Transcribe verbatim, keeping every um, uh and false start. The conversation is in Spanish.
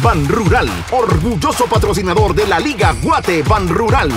Banrural, orgulloso patrocinador de la Liga Guate Banrural.